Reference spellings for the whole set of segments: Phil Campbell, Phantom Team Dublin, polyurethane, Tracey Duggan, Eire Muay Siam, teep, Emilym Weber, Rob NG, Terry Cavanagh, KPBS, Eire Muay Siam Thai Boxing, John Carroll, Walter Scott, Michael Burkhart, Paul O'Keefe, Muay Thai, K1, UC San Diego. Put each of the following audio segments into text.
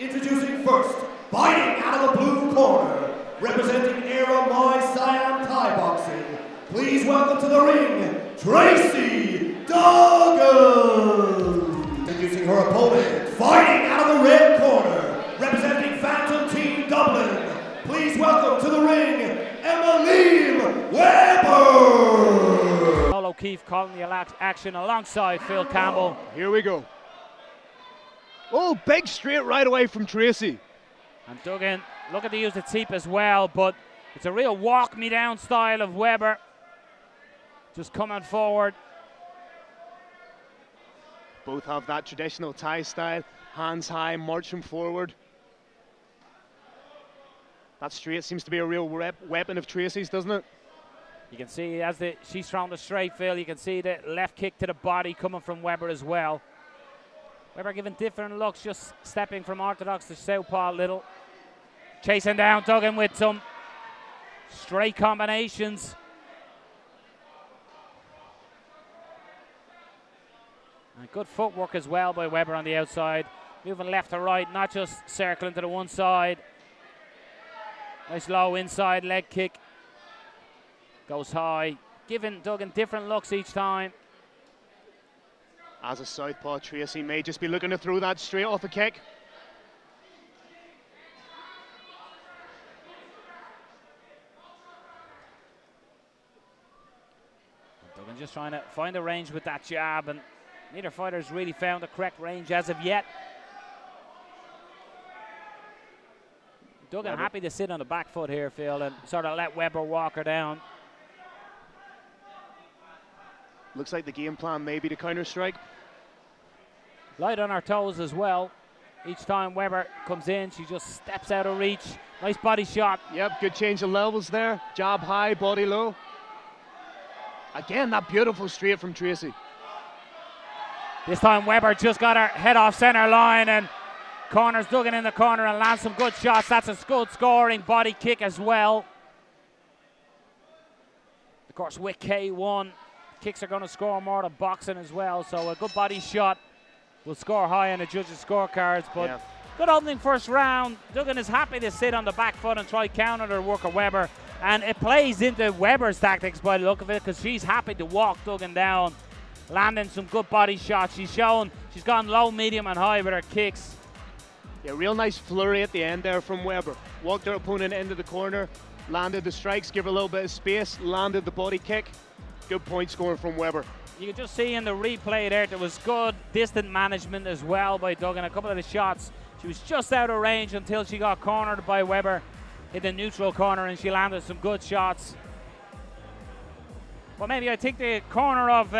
Introducing first, fighting out of the blue corner, representing Eire Muay Siam Thai Boxing, please welcome to the ring, Tracey Duggan. Introducing her opponent, fighting out of the red corner, representing Phantom Team Dublin, please welcome to the ring, Emilym Weber. Paul O'Keefe calling the action alongside Phil Campbell. Here we go. Oh, big straight right away from Tracey. And Duggan, look at the use of teep as well, but it's a real walk-me-down style of Weber. Just coming forward. Both have that traditional Thai style, hands high, marching forward. That straight seems to be a real weapon of Tracey's, doesn't it? You can see as she's thrown the straight, Phil, you can see the left kick to the body coming from Weber as well. Weber giving different looks, just stepping from orthodox to southpaw a little. Chasing down Duggan with some straight combinations. And good footwork as well by Weber on the outside. Moving left to right, not just circling to the one side. Nice low inside leg kick. Goes high. Giving Duggan different looks each time. As a southpaw, Tracey may just be looking to throw that straight off a kick. Duggan just trying to find a range with that jab, and neither fighter's really found the correct range as of yet. Duggan happy to sit on the back foot here, Phil, and sort of let Weber walk her down. Looks like the game plan may be to counter-strike. Light on our toes as well. Each time Weber comes in, she just steps out of reach. Nice body shot. Yep, good change of levels there. Jab high, body low. Again, that beautiful straight from Tracey. This time Weber just got her head off center line and corners Duggan in the corner and lands some good shots. That's a good scoring body kick as well. Of course, with K1, kicks are going to score more than boxing as well, so a good body shot will score high on the judges' scorecards. But yeah, good opening first round. Duggan is happy to sit on the back foot and try counter or work a Weber, and it plays into Weber's tactics by the look of it, because she's happy to walk Duggan down, landing some good body shots. She's shown she's gone low, medium and high with her kicks. Yeah, real nice flurry at the end there from Weber. Walked her opponent into the corner, landed the strikes, give her a little bit of space, landed the body kick. Good point scoring from Weber. You can just see in the replay there was good distant management as well by Duggan. A couple of the shots, she was just out of range until she got cornered by Weber in the neutral corner, and she landed some good shots. But maybe I think the corner of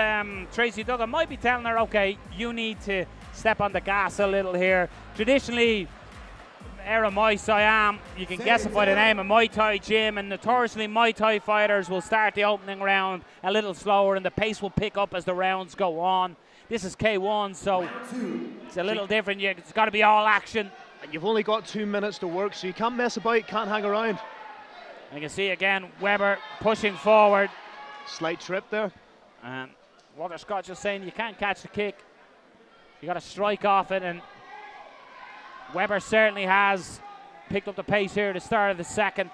Tracey Duggan might be telling her, okay, you need to step on the gas a little here. Traditionally, Eire Muay Siam, you can guess it by the name of Muay Thai Gym, and notoriously Muay Thai fighters will start the opening round a little slower and the pace will pick up as the rounds go on. This is K1, so it's a little different. It's got to be all action. And you've only got 2 minutes to work, so you can't mess about, can't hang around. And you can see again Weber pushing forward. Slight trip there. And Walter Scott just saying you can't catch the kick. You got to strike off it, and Weber certainly has picked up the pace here at the start of the second.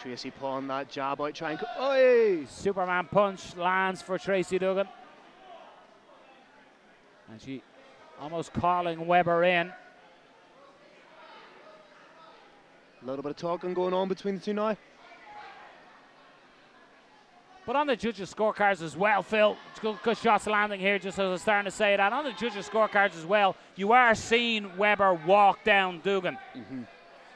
Tracey pawing that jab out, trying to... Oi! Superman punch lands for Tracey Duggan. And she almost calling Weber in. A little bit of talking going on between the two now. But on the judges' scorecards as well, Phil, good shots landing here, just as I was starting to say that. On the judges' scorecards as well, you are seeing Weber walk down Duggan.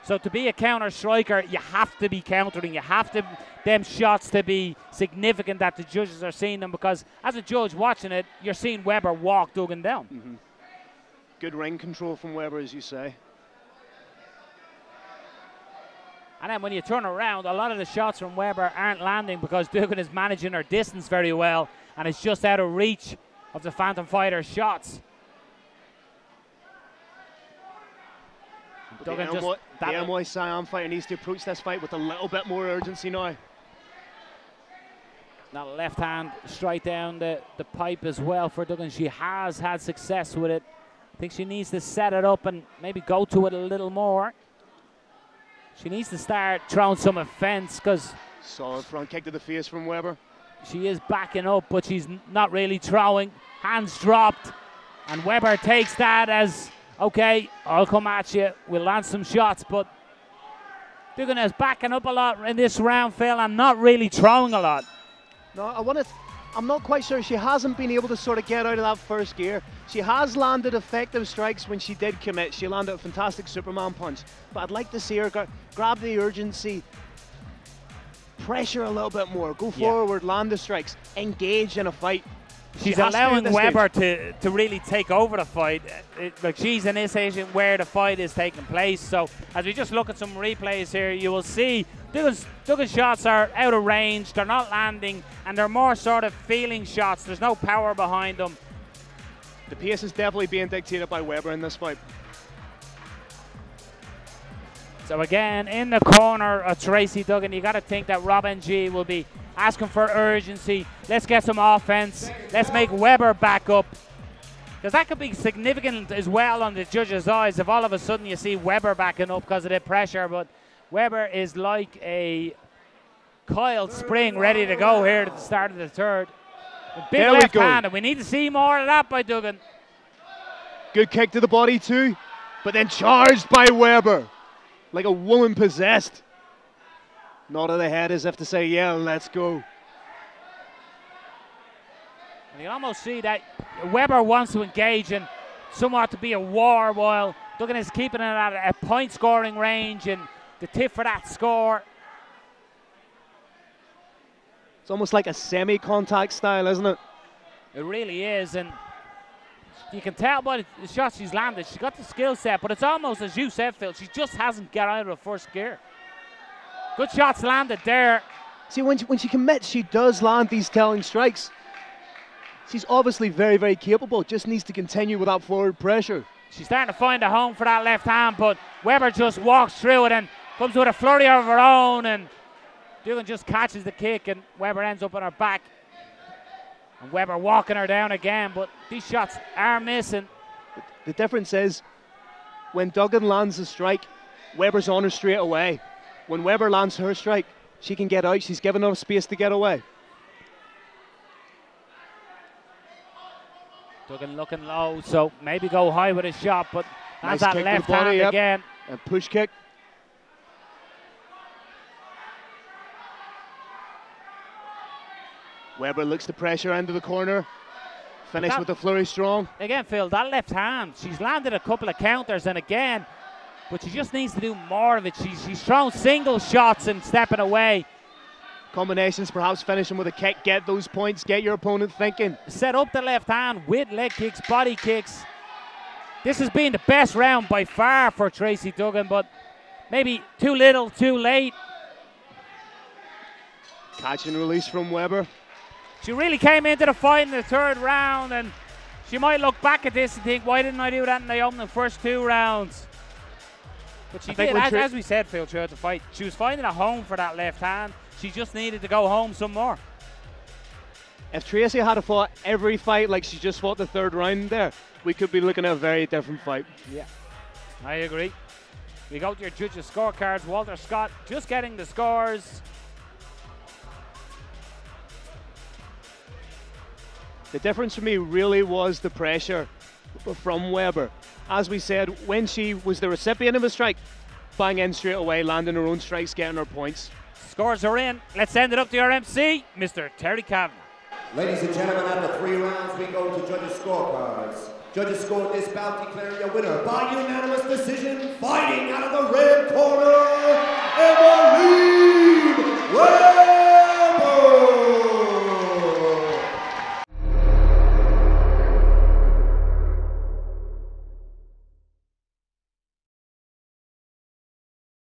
So to be a counter striker, you have to be countering. You have to them shots to be significant that the judges are seeing them, because as a judge watching it, you're seeing Weber walk Duggan down. Good ring control from Weber, as you say. And then when you turn around, a lot of the shots from Weber aren't landing because Duggan is managing her distance very well, and it's just out of reach of the Phantom Fighter's shots. The Muay Siam fighter needs to approach this fight with a little bit more urgency now. That left hand straight down the pipe as well for Duggan. She has had success with it. I think she needs to set it up and maybe go to it a little more. She needs to start throwing some offense because... Solid front kick to the face from Weber. She is backing up, but she's not really throwing. Hands dropped. And Weber takes that as, okay, I'll come at you. We'll land some shots, but Duggan is backing up a lot in this round, Phil, and not really throwing a lot. No, I'm not quite sure. She hasn't been able to sort of get out of that first gear. She has landed effective strikes when she did commit. She landed a fantastic Superman punch. But I'd like to see her grab the urgency, pressure a little bit more, go forward, land the strikes, engage in a fight. She's allowing Weber to really take over the fight. Like she's in this situation where the fight is taking place. So as we just look at some replays here, you will see Duggan's shots are out of range. They're not landing, and they're more sort of feeling shots. There's no power behind them. The pace is definitely being dictated by Weber in this fight. So again, in the corner of Tracey Duggan, you got to think that Rob NG will be asking for urgency. Let's get some offense. Let's make Weber back up. Because that could be significant as well on the judges' eyes if all of a sudden you see Weber backing up because of the pressure. But Weber is like a coiled spring ready to go here at the start of the third. A big there left hand, and we need to see more of that by Duggan. Good kick to the body too, but then charged by Weber. Like a woman possessed. Nod of the head as if to say, yeah, let's go. And you can almost see that Weber wants to engage and somewhat to be a war while Duggan is keeping it at a point scoring range and the tip for that score. It's almost like a semi-contact style, isn't it? It really is, and you can tell by the shots she's landed. She's got the skill set, but it's almost, as you said, Phil, she just hasn't got out of the first gear. Good shots landed there. See, when she commits, she does land these telling strikes. She's obviously very, very capable, just needs to continue with that forward pressure. She's starting to find a home for that left hand, but Weber just walks through it and comes with a flurry of her own, and Duggan just catches the kick, and Weber ends up on her back. And Weber walking her down again, but these shots are missing. The difference is, when Duggan lands a strike, Weber's on her straight away. When Weber lands her strike, she can get out. She's given enough space to get away. Duggan looking low, so maybe go high with a shot, but that's nice that left hand again. And push kick. Weber looks to pressure into the corner. Finish with the flurry strong. Again, Phil, that left hand. She's landed a couple of counters, and again, but she just needs to do more of it. She's throwing single shots and stepping away. Combinations, perhaps finishing with a kick. Get those points, get your opponent thinking. Set up the left hand with leg kicks, body kicks. This has been the best round by far for Tracey Duggan, but maybe too little, too late. Catch and release from Weber. She really came into the fight in the third round, and she might look back at this and think, why didn't I do that in the opening first two rounds? But she did, as we said, Phil, throughout the fight, she was finding a home for that left hand. She just needed to go home some more. If Tracey had fought every fight like she just fought the third round there, we could be looking at a very different fight. Yeah, I agree. We go to your judges' scorecards. Walter Scott just getting the scores. The difference for me really was the pressure from Weber. As we said, when she was the recipient of a strike, bang in straight away, landing her own strikes, getting her points. Scores are in. Let's send it up to our MC, Mr. Terry Cavanagh. Ladies and gentlemen, after three rounds, we go to judges' scorecards. Judges scored this bout, declaring a winner by unanimous decision, fighting out of the red corner, Emilym.